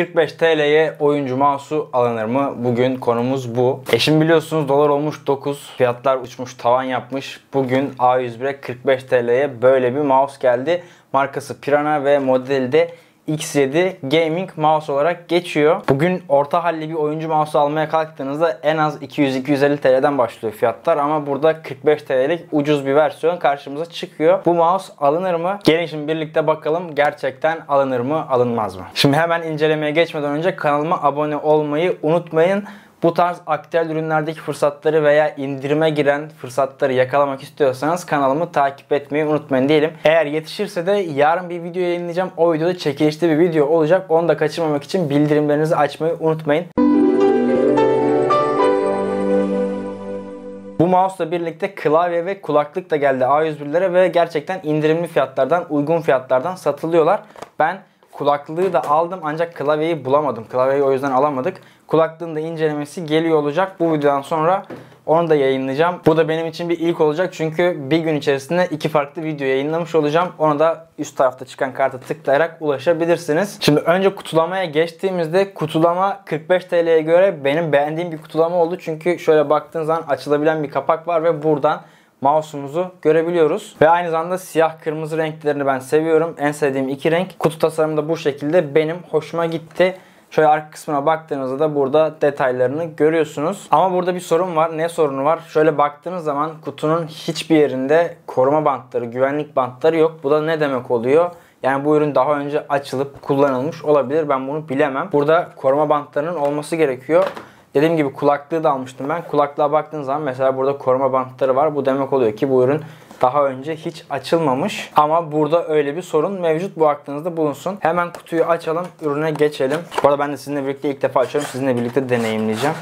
45 TL'ye oyuncu mouse'u alınır mı? Bugün konumuz bu. Şimdi biliyorsunuz dolar olmuş 9. Fiyatlar uçmuş, tavan yapmış. Bugün A101'e 45 TL'ye böyle bir mouse geldi. Markası Piranha ve modeli de X7 Gaming mouse olarak geçiyor. Bugün orta halli bir oyuncu mouse almaya kalktığınızda en az 200-250 TL'den başlıyor fiyatlar. Ama burada 45 TL'lik ucuz bir versiyon karşımıza çıkıyor. Bu mouse alınır mı? Gelin şimdi birlikte bakalım gerçekten alınır mı, alınmaz mı? Şimdi hemen incelemeye geçmeden önce kanalıma abone olmayı unutmayın. Bu tarz aktüel ürünlerdeki fırsatları veya indirime giren fırsatları yakalamak istiyorsanız kanalımı takip etmeyi unutmayın diyelim. Eğer yetişirse de yarın bir video yayınlayacağım. O videoda çekilişli bir video olacak. Onu da kaçırmamak için bildirimlerinizi açmayı unutmayın. Bu mouse'la birlikte klavye ve kulaklık da geldi A101'lere ve gerçekten indirimli fiyatlardan, uygun fiyatlardan satılıyorlar. Ben kulaklığı da aldım ancak klavyeyi bulamadım. Klavyeyi o yüzden alamadık. Kulaklığın da incelemesi geliyor olacak. Bu videodan sonra onu da yayınlayacağım. Bu da benim için bir ilk olacak. Çünkü bir gün içerisinde iki farklı video yayınlamış olacağım. Ona da üst tarafta çıkan karta tıklayarak ulaşabilirsiniz. Şimdi önce kutulamaya geçtiğimizde kutulama 45 TL'ye göre benim beğendiğim bir kutulama oldu. Çünkü şöyle baktığınız zaman açılabilen bir kapak var ve buradan mouse'umuzu görebiliyoruz. Ve aynı zamanda siyah kırmızı renklerini ben seviyorum. En sevdiğim iki renk. Kutu tasarımı da bu şekilde benim hoşuma gitti. Şöyle arka kısmına baktığınızda da burada detaylarını görüyorsunuz. Ama burada bir sorun var. Ne sorunu var? Şöyle baktığınız zaman kutunun hiçbir yerinde koruma bantları, güvenlik bantları yok. Bu da ne demek oluyor? Yani bu ürün daha önce açılıp kullanılmış olabilir. Ben bunu bilemem. Burada koruma bantlarının olması gerekiyor. Dediğim gibi kulaklığı da almıştım ben. Kulaklığa baktığınız zaman mesela burada koruma bantları var. Bu demek oluyor ki bu ürün daha önce hiç açılmamış. Ama burada öyle bir sorun mevcut. Bu aklınızda bulunsun. Hemen kutuyu açalım. Ürüne geçelim. Bu arada ben de sizinle birlikte ilk defa açıyorum. Sizinle birlikte deneyimleyeceğim.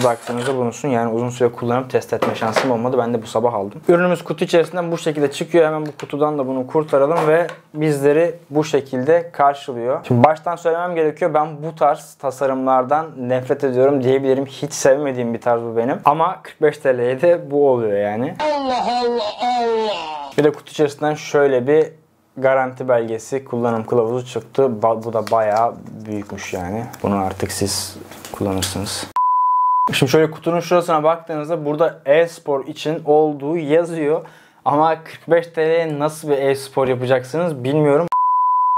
O da aklınızda bulunsun. Yani uzun süre kullanıp test etme şansım olmadı. Ben de bu sabah aldım. Ürünümüz kutu içerisinden bu şekilde çıkıyor. Hemen bu kutudan da bunu kurtaralım ve bizleri bu şekilde karşılıyor. Şimdi baştan söylemem gerekiyor. Ben bu tarz tasarımlardan nefret ediyorum diyebilirim. Hiç sevmediğim bir tarz bu benim. Ama 45 TL'ye de bu oluyor yani. Allah Allah Allah. Bir de kutu içerisinden şöyle bir garanti belgesi, kullanım kılavuzu çıktı. Bu da bayağı büyükmüş yani. Bunu artık siz kullanırsınız. Şimdi şöyle kutunun şurasına baktığınızda burada e-spor için olduğu yazıyor. Ama 45 TL'ye nasıl bir e-spor yapacaksınız bilmiyorum.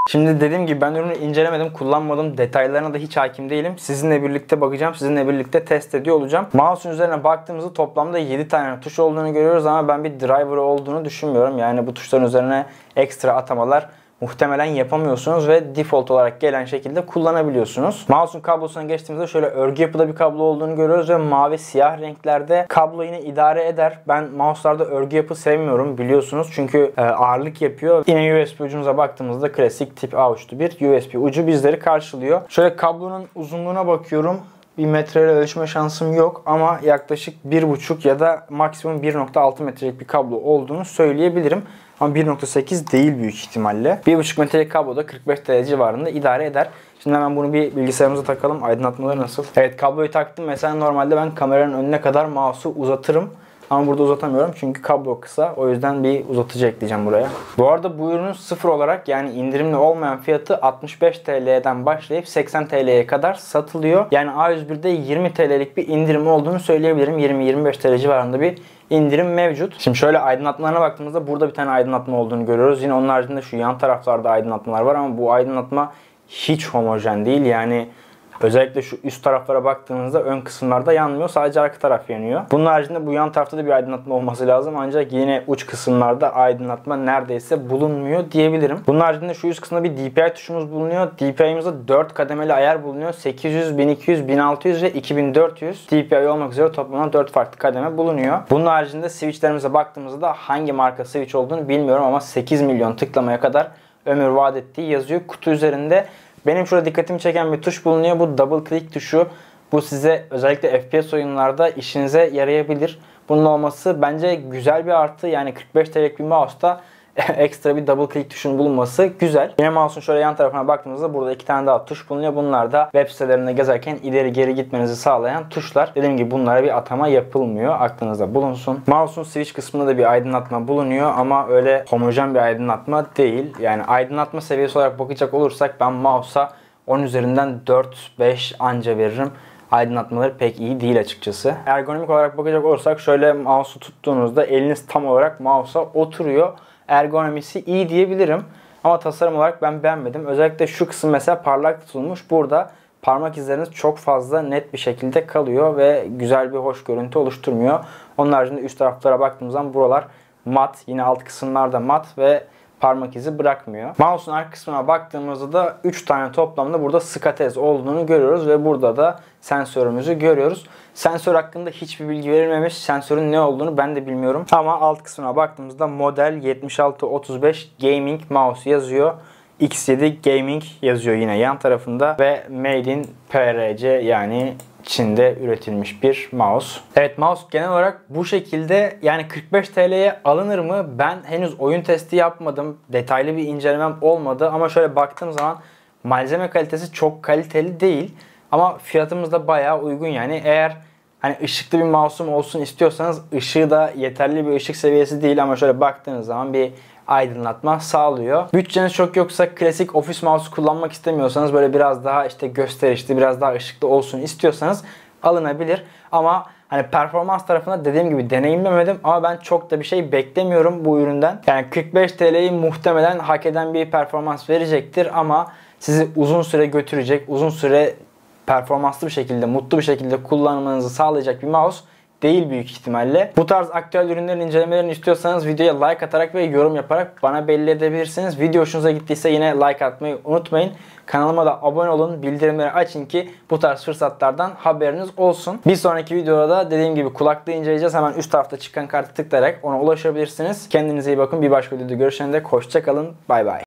Şimdi dediğim gibi ben ürünü incelemedim, kullanmadım. Detaylarına da hiç hakim değilim. Sizinle birlikte bakacağım, sizinle birlikte test ediyor olacağım. Mouse'un üzerine baktığımızda toplamda 7 tane tuş olduğunu görüyoruz ama ben bir driver olduğunu düşünmüyorum. Yani bu tuşların üzerine ekstra atamalar muhtemelen yapamıyorsunuz ve default olarak gelen şekilde kullanabiliyorsunuz. Mouse'un kablosuna geçtiğimizde şöyle örgü yapıda bir kablo olduğunu görüyoruz ve mavi siyah renklerde kablo yine idare eder. Ben mouse'larda örgü yapı sevmiyorum biliyorsunuz çünkü ağırlık yapıyor. Yine USB ucumuza baktığımızda klasik tip A uçlu bir USB ucu bizleri karşılıyor. Şöyle kablonun uzunluğuna bakıyorum. Bir metreyle ölçme şansım yok ama yaklaşık 1,5 ya da maksimum 1,6 metrelik bir kablo olduğunu söyleyebilirim. Ama 1,8 değil büyük ihtimalle. 1,5 metrelik kablo da 45 TL civarında idare eder. Şimdi hemen bunu bir bilgisayarımıza takalım. Aydınlatmaları nasıl? Evet, kabloyu taktım. Mesela normalde ben kameranın önüne kadar mouse'u uzatırım. Ama burada uzatamıyorum çünkü kablo kısa. O yüzden bir uzatıcı ekleyeceğim buraya. Bu arada bu ürünün sıfır olarak yani indirimli olmayan fiyatı 65 TL'den başlayıp 80 TL'ye kadar satılıyor. Yani A101'de 20 TL'lik bir indirim olduğunu söyleyebilirim. 20-25 TL civarında bir indirim mevcut. Şimdi şöyle aydınlatmalarına baktığımızda burada bir tane aydınlatma olduğunu görüyoruz. Yine onun haricinde şu yan taraflarda aydınlatmalar var ama bu aydınlatma hiç homojen değil. Yani özellikle şu üst taraflara baktığınızda ön kısımlarda yanmıyor. Sadece arka taraf yanıyor. Bunun haricinde bu yan tarafta da bir aydınlatma olması lazım. Ancak yine uç kısımlarda aydınlatma neredeyse bulunmuyor diyebilirim. Bunun haricinde şu üst kısımda bir DPI tuşumuz bulunuyor. DPI'mizde 4 kademeli ayar bulunuyor. 800, 1200, 1600 ve 2400 DPI olmak üzere toplamda 4 farklı kademe bulunuyor. Bunun haricinde switchlerimize baktığımızda da hangi marka switch olduğunu bilmiyorum ama 8 milyon tıklamaya kadar ömür vaat ettiği yazıyor. Kutu üzerinde benim şurada dikkatimi çeken bir tuş bulunuyor. Bu double click tuşu. Bu size özellikle FPS oyunlarda işinize yarayabilir. Bunun olması bence güzel bir artı. Yani 45 TL'lik bir mouse'da ekstra bir double click tuşunun bulunması güzel. Yine mouse'un şöyle yan tarafına baktığımızda burada iki tane daha tuş bulunuyor. Bunlar da web sitelerinde gezerken ileri geri gitmenizi sağlayan tuşlar. Dediğim gibi bunlara bir atama yapılmıyor. Aklınızda bulunsun. Mouse'un switch kısmında da bir aydınlatma bulunuyor ama öyle homojen bir aydınlatma değil. Yani aydınlatma seviyesi olarak bakacak olursak ben mouse'a 10 üzerinden 4-5 anca veririm. Aydınlatmaları pek iyi değil açıkçası. Ergonomik olarak bakacak olursak şöyle mouse'u tuttuğunuzda eliniz tam olarak mouse'a oturuyor. Ergonomisi iyi diyebilirim. Ama tasarım olarak ben beğenmedim. Özellikle şu kısım mesela parlak tutulmuş. Burada parmak izleriniz çok fazla net bir şekilde kalıyor ve güzel bir hoş görüntü oluşturmuyor. Onun haricinde üst taraflara baktığımız zaman buralar mat. Yine alt kısımlar da mat ve parmak izi bırakmıyor. Mouse'un arka kısmına baktığımızda da 3 tane toplamda burada SCATES olduğunu görüyoruz ve burada da sensörümüzü görüyoruz. Sensör hakkında hiçbir bilgi verilmemiş. Sensörün ne olduğunu ben de bilmiyorum. Ama alt kısmına baktığımızda model 7635 Gaming Mouse yazıyor. X7 Gaming yazıyor yine yan tarafında ve Made in PRC, yani Çin'de üretilmiş bir mouse. Evet, mouse genel olarak bu şekilde. Yani 45 TL'ye alınır mı? Ben henüz oyun testi yapmadım. Detaylı bir incelemem olmadı ama şöyle baktığım zaman malzeme kalitesi çok kaliteli değil. Ama fiyatımız da bayağı uygun yani. Eğer hani ışıklı bir mouse'um olsun istiyorsanız, ışığı da yeterli bir ışık seviyesi değil ama şöyle baktığınız zaman bir aydınlatma sağlıyor. Bütçeniz çok yoksa, klasik ofis mouse kullanmak istemiyorsanız, böyle biraz daha işte gösterişli, biraz daha ışıklı olsun istiyorsanız alınabilir. Ama hani performans tarafında dediğim gibi deneyimlemedim ama ben çok da bir şey beklemiyorum bu üründen. Yani 45 TL'yi muhtemelen hak eden bir performans verecektir ama sizi uzun süre götürecek, uzun süre performanslı bir şekilde, mutlu bir şekilde kullanmanızı sağlayacak bir mouse değil büyük ihtimalle. Bu tarz aktüel ürünlerin incelemelerini istiyorsanız videoya like atarak ve yorum yaparak bana belli edebilirsiniz. Video hoşunuza gittiyse yine like atmayı unutmayın. Kanalıma da abone olun, bildirimleri açın ki bu tarz fırsatlardan haberiniz olsun. Bir sonraki videoda da dediğim gibi kulaklığı inceleyeceğiz. Hemen üst tarafta çıkan kartı tıklayarak ona ulaşabilirsiniz. Kendinize iyi bakın. Bir başka videoda görüşene dek hoşça kalın. Bay bay.